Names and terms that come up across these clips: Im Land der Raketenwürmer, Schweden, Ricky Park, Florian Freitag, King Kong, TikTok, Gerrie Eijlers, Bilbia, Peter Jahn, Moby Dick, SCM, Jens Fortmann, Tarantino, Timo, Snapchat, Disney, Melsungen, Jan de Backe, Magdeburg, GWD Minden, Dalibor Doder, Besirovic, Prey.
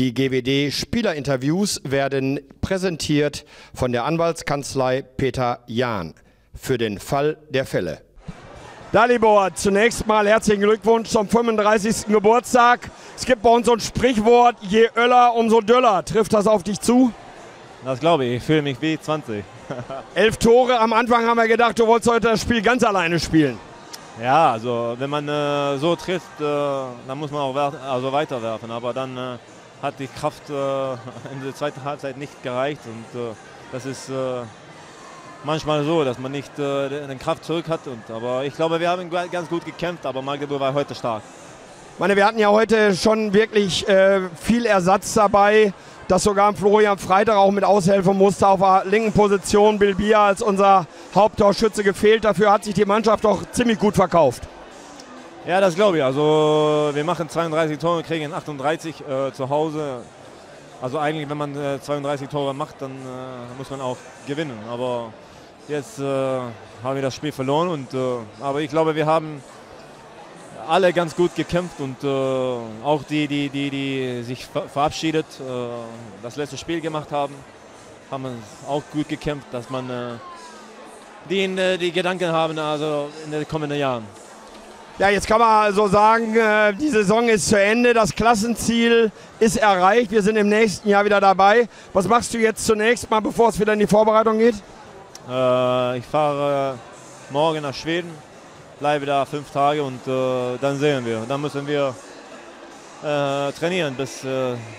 Die GWD-Spielerinterviews werden präsentiert von der Anwaltskanzlei Peter Jahn für den Fall der Fälle. Dalibor, zunächst mal herzlichen Glückwunsch zum 35. Geburtstag. Es gibt bei uns so ein Sprichwort, je öller, umso döller. Trifft das auf dich zu? Das glaube ich fühle mich wie 20. 11 Tore, am Anfang haben wir gedacht, du wolltest heute das Spiel ganz alleine spielen. Ja, also wenn man so trifft, dann muss man auch weiterwerfen, aber dann hat die Kraft in der zweiten Halbzeit nicht gereicht und das ist manchmal so, dass man nicht den Kraft zurück hat. Aber ich glaube, wir haben ganz gut gekämpft, aber Magdeburg war heute stark. Ich meine, wir hatten ja heute schon wirklich viel Ersatz dabei, dass sogar Florian Freitag auch mit aushelfen musste auf der linken Position. Bilbia als unser Haupttorschütze gefehlt, dafür hat sich die Mannschaft doch ziemlich gut verkauft. Ja, das glaube ich. Also wir machen 32 Tore, kriegen 38 zu Hause. Also eigentlich, wenn man 32 Tore macht, dann muss man auch gewinnen. Aber jetzt haben wir das Spiel verloren. Aber ich glaube, wir haben alle ganz gut gekämpft und auch die sich verabschiedet, das letzte Spiel gemacht haben, haben auch gut gekämpft, dass man die Gedanken haben, also in den kommenden Jahren. Ja, jetzt kann man so sagen, die Saison ist zu Ende, das Klassenziel ist erreicht, wir sind im nächsten Jahr wieder dabei. Was machst du jetzt zunächst mal, bevor es wieder in die Vorbereitung geht? Ich fahre morgen nach Schweden, bleibe da 5 Tage und dann sehen wir. Dann müssen wir trainieren bis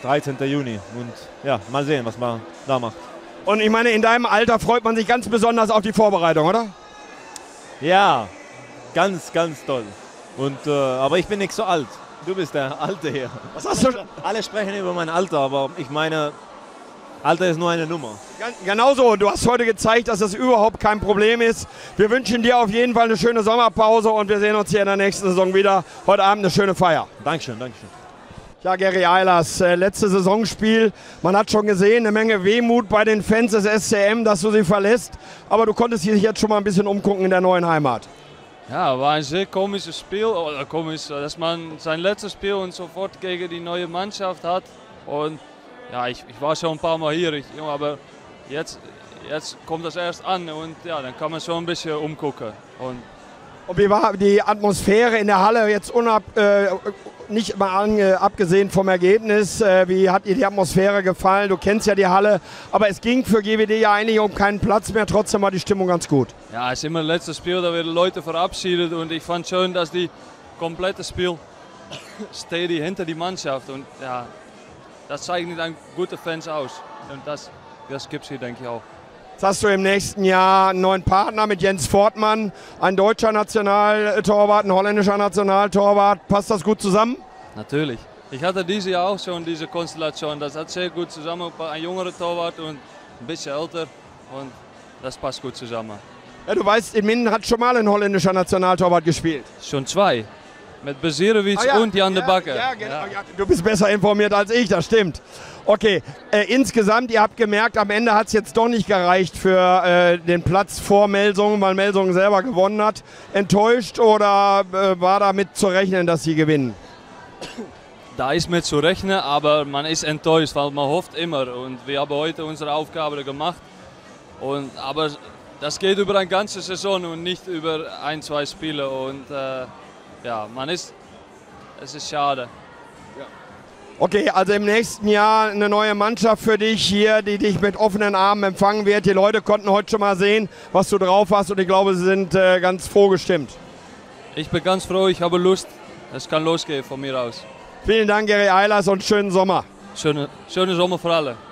13. Juni und ja, mal sehen, was man da macht. Und ich meine, in deinem Alter freut man sich ganz besonders auf die Vorbereitung, oder? Ja, ganz, ganz toll. Aber ich bin nicht so alt. Du bist der Alte hier. Was hast du? Alle sprechen über mein Alter, aber ich meine, Alter ist nur eine Nummer. Genauso. Du hast heute gezeigt, dass das überhaupt kein Problem ist. Wir wünschen dir auf jeden Fall eine schöne Sommerpause und wir sehen uns hier in der nächsten Saison wieder. Heute Abend eine schöne Feier. Dankeschön, Dankeschön. Ja, Gerrie Eijlers, letztes Saisonspiel, man hat schon gesehen, eine Menge Wehmut bei den Fans des SCM, dass du sie verlässt. Aber du konntest dich jetzt schon mal ein bisschen umgucken in der neuen Heimat. Ja, war ein sehr komisches Spiel, oder komisch, dass man sein letztes Spiel und sofort gegen die neue Mannschaft hat. Und ja, ich war schon ein paar Mal hier, aber jetzt kommt das erst an und ja, dann kann man schon ein bisschen umgucken. Und wie war die Atmosphäre in der Halle, jetzt nicht mal abgesehen vom Ergebnis, wie hat dir die Atmosphäre gefallen? Du kennst ja die Halle, aber es ging für GWD ja eigentlich um keinen Platz mehr, trotzdem war die Stimmung ganz gut. Ja, es ist immer das letzte Spiel, da werden Leute verabschiedet und ich fand schön, dass die komplette Spiel steht hinter die Mannschaft und ja, das zeichnet dann gute Fans aus und das gibt es hier, denke ich, auch. Jetzt hast du im nächsten Jahr einen neuen Partner mit Jens Fortmann, ein deutscher Nationaltorwart, ein holländischer Nationaltorwart. Passt das gut zusammen? Natürlich. Ich hatte dieses Jahr auch schon diese Konstellation. Das hat sehr gut zusammen. Ein jüngerer Torwart und ein bisschen älter. Und das passt gut zusammen. Ja, du weißt, in Minden hat schon mal ein holländischer Nationaltorwart gespielt. Schon 2. Mit Besirovic und Jan de Backe. Ja, genau. Ja. Du bist besser informiert als ich, das stimmt. Okay, insgesamt, ihr habt gemerkt, am Ende hat es jetzt doch nicht gereicht für den Platz vor Melsungen, weil Melsungen selber gewonnen hat. Enttäuscht oder war damit zu rechnen, dass sie gewinnen? Da ist mit zu rechnen, aber man ist enttäuscht, weil man hofft immer. Und wir haben heute unsere Aufgabe gemacht. Aber das geht über eine ganze Saison und nicht über 1, 2 Spiele. Ja, es ist schade. Ja. Okay, also im nächsten Jahr eine neue Mannschaft für dich hier, die dich mit offenen Armen empfangen wird. Die Leute konnten heute schon mal sehen, was du drauf hast und ich glaube, sie sind ganz froh gestimmt. Ich bin ganz froh, ich habe Lust. Es kann losgehen von mir aus. Vielen Dank, Gerrie Eijlers und schönen Sommer. Schönen Sommer für alle.